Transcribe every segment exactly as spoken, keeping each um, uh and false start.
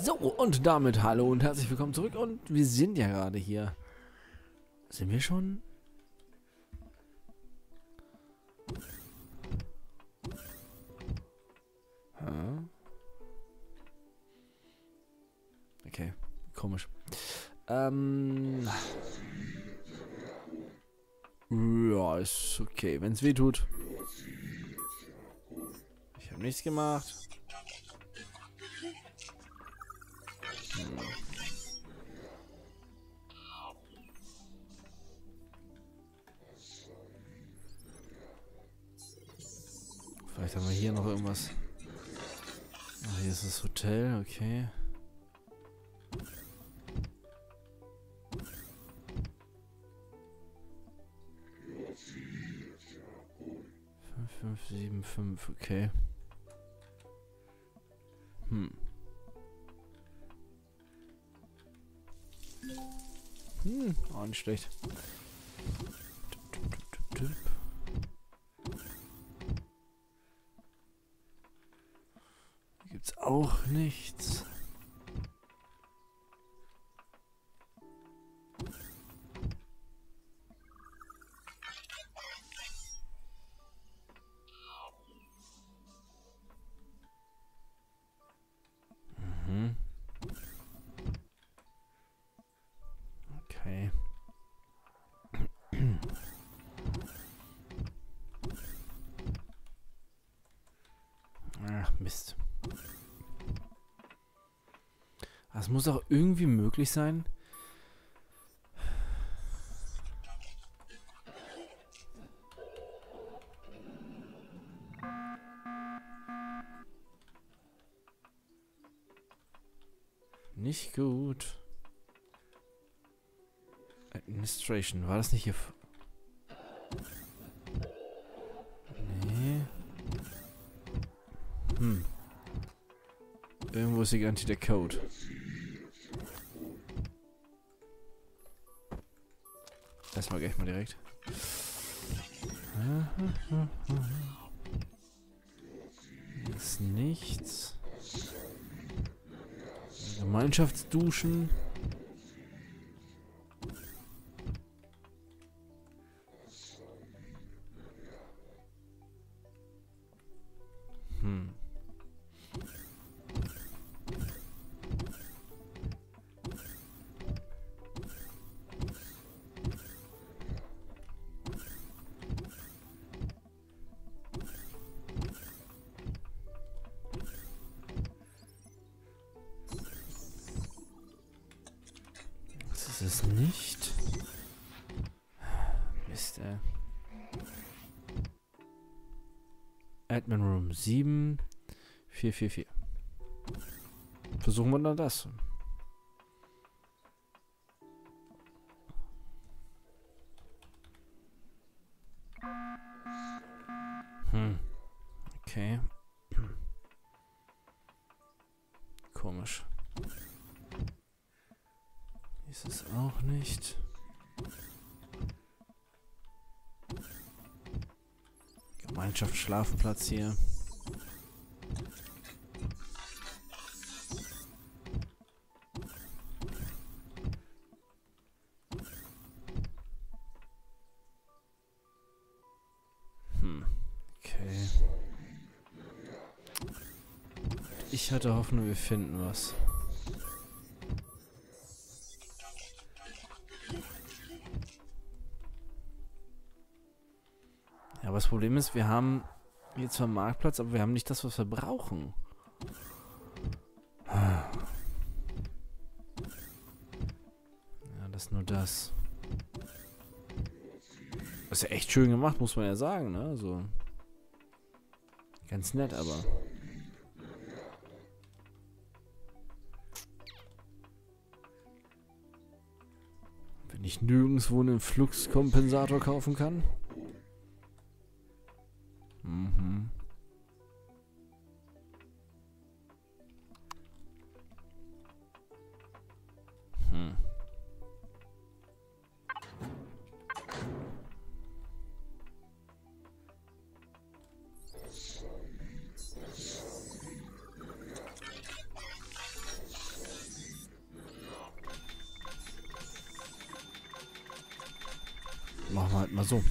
So, und damit hallo und herzlich willkommen zurück. Und wir sind ja gerade hier. Sind wir schon? Ha? Okay, komisch. Ähm... Ja, ist okay, wenn es weh tut. Ich habe nichts gemacht. Vielleicht haben wir hier noch irgendwas. Ach, hier ist das Hotel, okay. fünf fünf sieben fünf, okay. Hm. Hm, auch nicht schlecht. Hier gibt's auch nichts. Mist. Das muss auch irgendwie möglich sein. Nicht gut. Administration, war das nicht hier? Hm. Irgendwo ist hier garantiert der Code. Erstmal gleich mal direkt. Ist nichts. Gemeinschaftsduschen. Hm. Das ist nicht. Mist, ey. Admin Room sieben vier vier vier. Versuchen wir dann das. Hm. Okay. Komisch. Ist es auch nicht. Gemeinschaftsschlafplatz hier. Hm, okay. Ich hatte Hoffnung, wir finden was. Aber das Problem ist, wir haben hier zwar einen Marktplatz, aber wir haben nicht das, was wir brauchen. Ja, das ist nur das. Das ist ja echt schön gemacht, muss man ja sagen, ne? Also, ganz nett, aber... Wenn ich nirgendwo einen Fluxkompensator kaufen kann... Mhm. Hm. Machen wir halt mal so.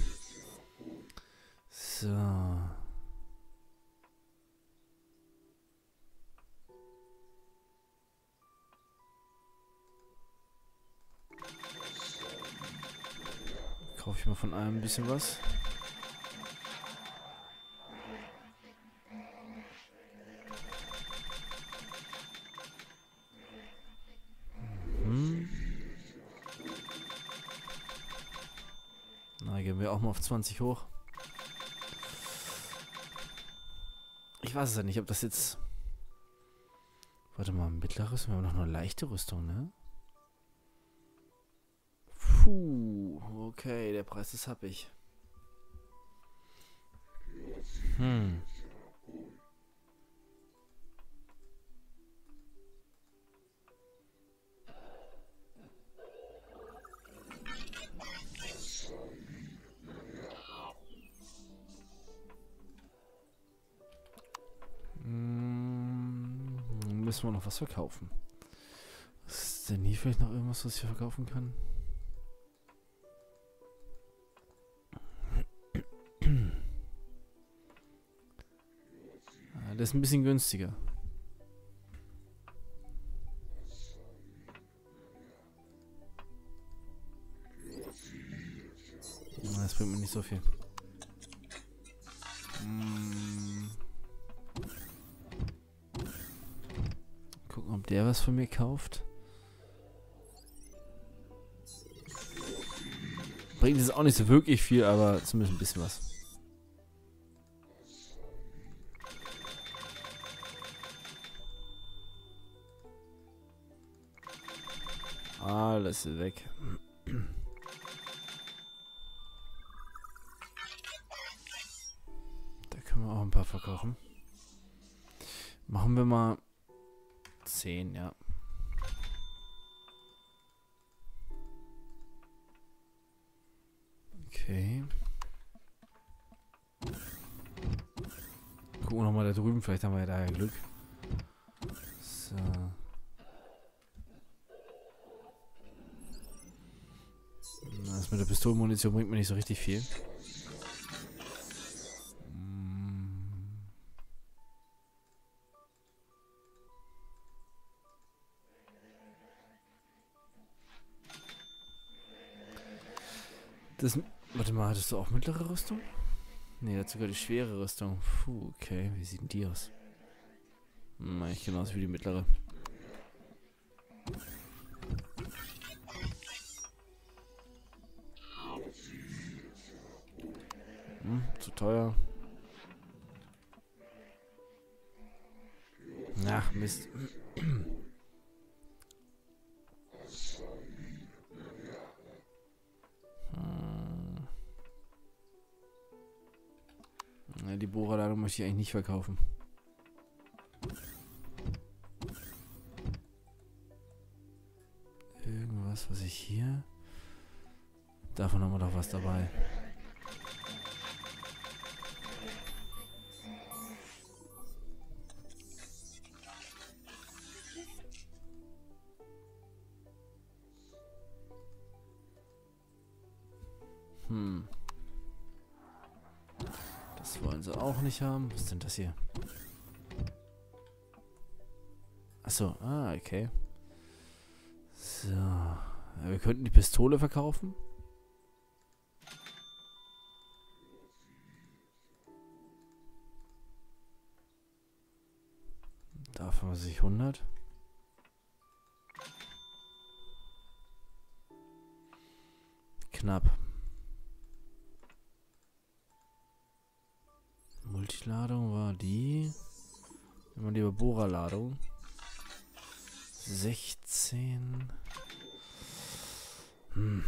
So. Kaufe ich mal von allem ein bisschen was. Auch mal auf zwanzig hoch. Ich weiß es ja nicht, ob das jetzt... Warte mal, mittlere Rüstung. Wir haben noch eine leichte Rüstung, ne? Puh, okay, der Preis ist happig. Hm. Müssen wir noch was verkaufen. Was ist denn hier vielleicht noch irgendwas, was ich verkaufen kann? Ah, das ist ein bisschen günstiger. Das bringt mir nicht so viel. Ob der was von mir kauft. Bringt es auch nicht so wirklich viel, aber zumindest ein bisschen was. Alles weg. Da können wir auch ein paar verkaufen. Machen wir mal zehn, ja. Okay. Gucken wir nochmal da drüben, vielleicht haben wir ja da ja Glück. So. Das mit der Pistolenmunition bringt mir nicht so richtig viel. Das, warte mal, hattest du auch mittlere Rüstung? Ne, der hat sogar die schwere Rüstung. Puh, okay, wie sieht denn die aus? Hm, eigentlich genauso wie die mittlere. Hm, zu teuer. Ach, Mist. Die Bohrerladung möchte ich eigentlich nicht verkaufen. Irgendwas, was ich hier... Davon haben wir doch was dabei. Hm. Das wollen sie auch nicht haben. Was ist denn das hier? Achso, ah, okay. So. Ja, wir könnten die Pistole verkaufen. Davon was ich hundert. Knapp. Multiladung war die. Nehmen wir lieber Bohrerladung. sechzehn. Hm.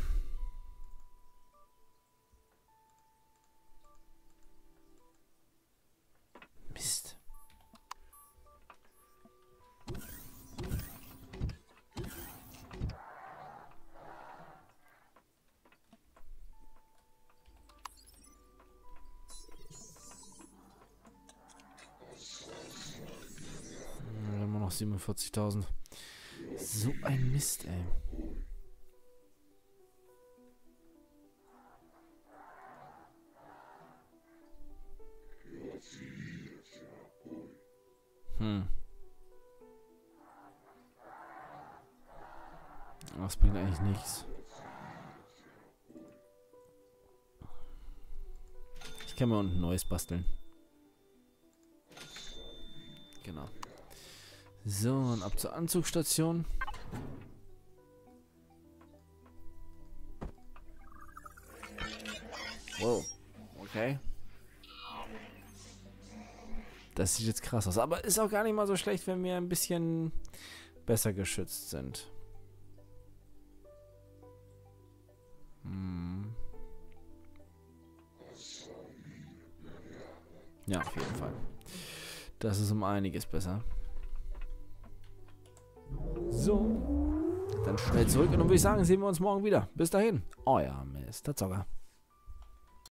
Mist. siebenundvierzigtausend. So ein Mist, ey. das bringt eigentlich nichts. Ich kann mir unten ein neues basteln. Genau. So, und ab zur Anzugsstation. Wow. Okay. Das sieht jetzt krass aus. Aber ist auch gar nicht mal so schlecht, wenn wir ein bisschen besser geschützt sind. Hm. Ja, auf jeden Fall. Das ist um einiges besser. So. Dann schnell zurück. Und dann würde ich sagen, sehen wir uns morgen wieder. Bis dahin. Euer Mister Zocker.